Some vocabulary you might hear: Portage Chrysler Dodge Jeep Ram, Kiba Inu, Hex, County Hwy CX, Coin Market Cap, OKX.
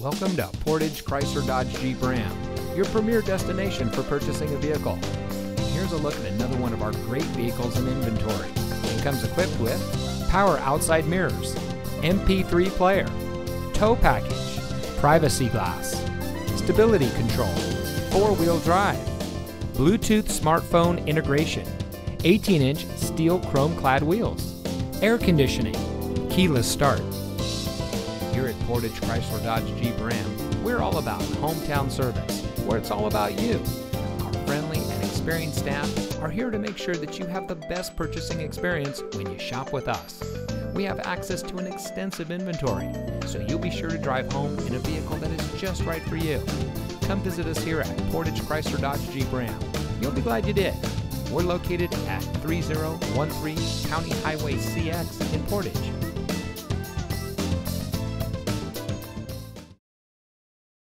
Welcome to Portage Chrysler Dodge Jeep Ram, your premier destination for purchasing a vehicle. Here's a look at another one of our great vehicles in inventory. It comes equipped with power outside mirrors, MP3 player, tow package, privacy glass, stability control, four-wheel drive, Bluetooth smartphone integration, 18-inch steel chrome-clad wheels, air conditioning, keyless start. Here at Portage Chrysler Dodge Jeep Ram, we're all about hometown service, where it's all about you. Our friendly and experienced staff are here to make sure that you have the best purchasing experience when you shop with us. We have access to an extensive inventory, so you'll be sure to drive home in a vehicle that is just right for you. Come visit us here at Portage Chrysler Dodge Jeep Ram. You'll be glad you did. We're located at 3013 County Highway CX in Portage.